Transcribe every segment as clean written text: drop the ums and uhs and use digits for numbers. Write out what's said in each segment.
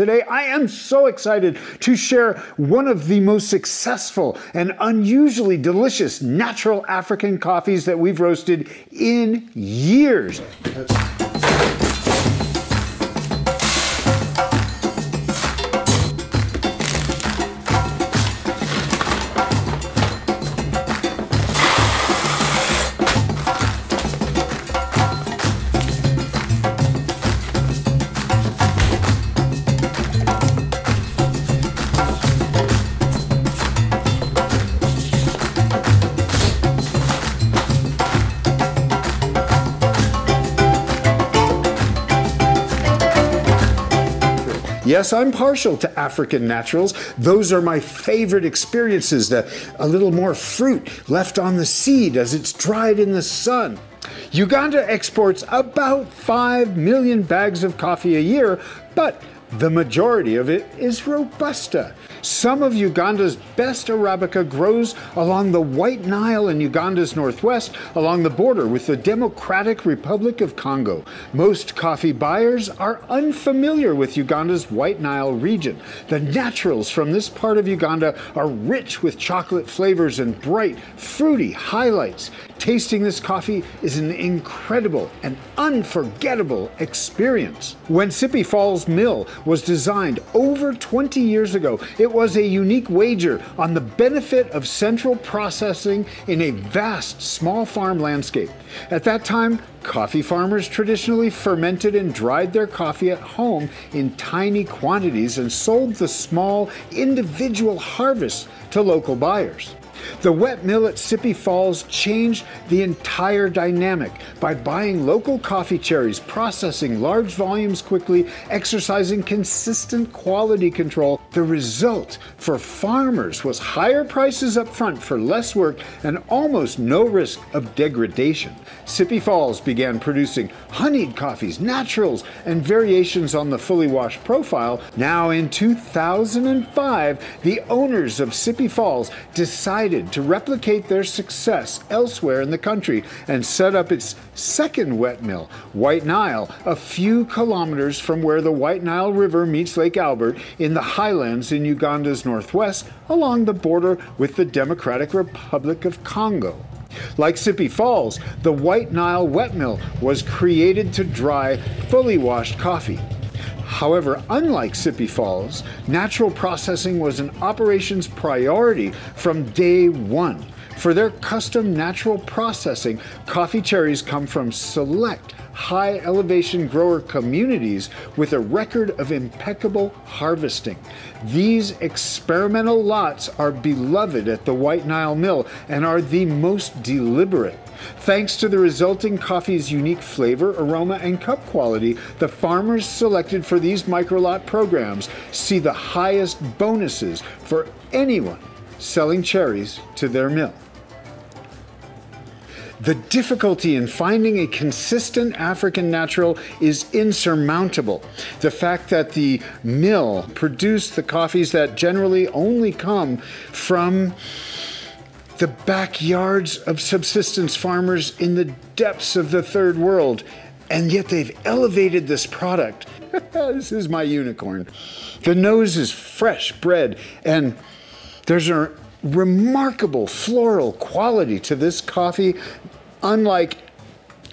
Today, I am so excited to share one of the most successful and unusually delicious natural African coffees that we've roasted in years. Yes, I'm partial to African naturals. Those are my favorite experiences, a little more fruit left on the seed as it's dried in the sun. Uganda exports about 5 million bags of coffee a year, but the majority of it is Robusta. Some of Uganda's best Arabica grows along the White Nile in Uganda's northwest, along the border with the Democratic Republic of Congo. Most coffee buyers are unfamiliar with Uganda's White Nile region. The naturals from this part of Uganda are rich with chocolate flavors and bright, fruity highlights. Tasting this coffee is an incredible and unforgettable experience. When Sipi Falls Mill was designed over 20 years ago, it was a unique wager on the benefit of central processing in a vast small farm landscape. At that time, coffee farmers traditionally fermented and dried their coffee at home in tiny quantities and sold the small individual harvests to local buyers. The wet mill at Sipi Falls changed the entire dynamic by buying local coffee cherries, processing large volumes quickly, exercising consistent quality control. The result for farmers was higher prices up front for less work and almost no risk of degradation. Sipi Falls began producing honeyed coffees, naturals, and variations on the fully washed profile. Now in 2005, the owners of Sipi Falls decided to replicate their success elsewhere in the country and set up its second wet mill, White Nile, a few kilometers from where the White Nile River meets Lake Albert in the highlands in Uganda's northwest, along the border with the Democratic Republic of Congo. Like Sipi Falls, the White Nile wet mill was created to dry fully washed coffee. However, unlike Sipi Falls, natural processing was an operations priority from day one. For their custom natural processing, coffee cherries come from select high-elevation grower communities with a record of impeccable harvesting. These experimental lots are beloved at the White Nile Mill and are the most deliberate. Thanks to the resulting coffee's unique flavor, aroma, and cup quality, the farmers selected for these microlot programs see the highest bonuses for anyone selling cherries to their mill. The difficulty in finding a consistent African natural is insurmountable. The fact that the mill produced the coffees that generally only come from the backyards of subsistence farmers in the depths of the third world, and yet they've elevated this product. This is my unicorn. The nose is fresh bread, and there's a remarkable floral quality to this coffee, unlike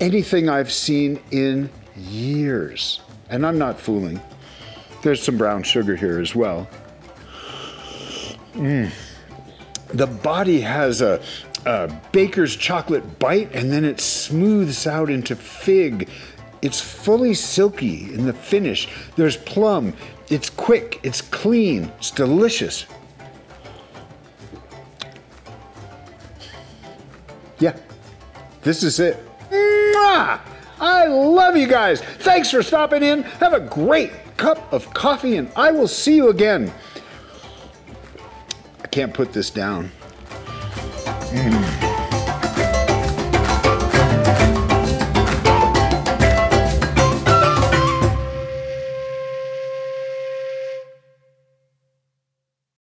anything I've seen in years. And I'm not fooling. There's some brown sugar here as well. The body has a baker's chocolate bite, and then it smooths out into fig. It's fully silky in the finish. There's plum. It's quick. It's clean. It's delicious. Yeah, this is it. Mwah! I love you guys. Thanks for stopping in. Have a great cup of coffee, and I will see you again. I can't put this down.